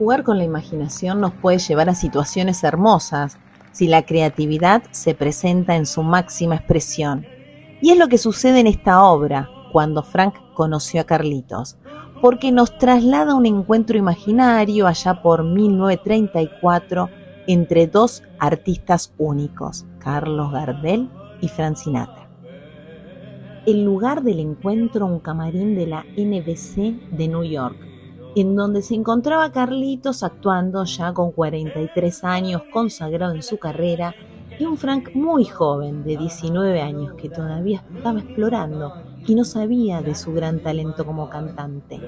Jugar con la imaginación nos puede llevar a situaciones hermosas si la creatividad se presenta en su máxima expresión. Y es lo que sucede en esta obra, cuando Frank conoció a Carlitos, porque nos traslada a un encuentro imaginario allá por 1934 entre dos artistas únicos, Carlos Gardel y Frank Sinatra. El lugar del encuentro, un camarín de la NBC de New York, en donde se encontraba Carlitos actuando ya con 43 años, consagrado en su carrera, y un Frank muy joven de 19 años que todavía estaba explorando y no sabía de su gran talento como cantante.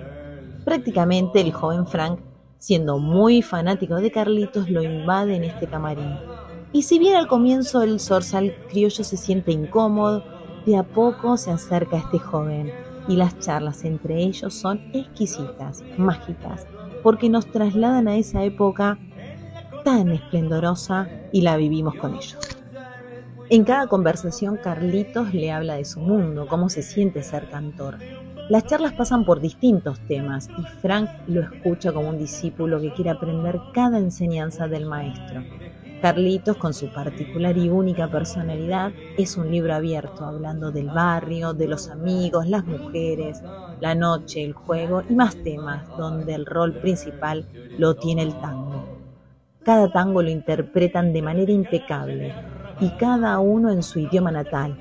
Prácticamente el joven Frank, siendo muy fanático de Carlitos, lo invade en este camarín. Y si bien al comienzo el zorzal criollo se siente incómodo, de a poco se acerca a este joven. Y las charlas entre ellos son exquisitas, mágicas, porque nos trasladan a esa época tan esplendorosa y la vivimos con ellos. En cada conversación Carlitos le habla de su mundo, cómo se siente ser cantor. Las charlas pasan por distintos temas y Frank lo escucha como un discípulo que quiere aprender cada enseñanza del maestro. Carlitos, con su particular y única personalidad, es un libro abierto, hablando del barrio, de los amigos, las mujeres, la noche, el juego y más temas, donde el rol principal lo tiene el tango. Cada tango lo interpretan de manera impecable y cada uno en su idioma natal.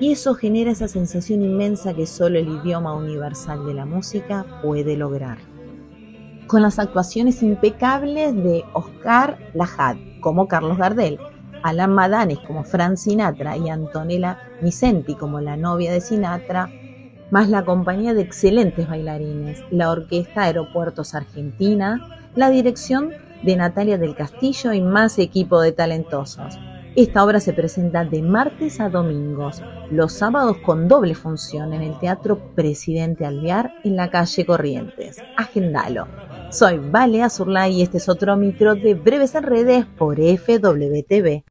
Y eso genera esa sensación inmensa que solo el idioma universal de la música puede lograr. Con las actuaciones impecables de Oscar Lajad como Carlos Gardel, Alan Madanes como Frank Sinatra y Antonella Vicenti como la novia de Sinatra, más la compañía de excelentes bailarines, la orquesta Aeropuertos Argentina, la dirección de Natalia del Castillo y más equipo de talentosos. Esta obra se presenta de martes a domingos, los sábados con doble función en el Teatro Presidente Alvear en la calle Corrientes. Agendalo. Soy Vale Azurlay y este es otro micro de Breves en Redes por FWTV.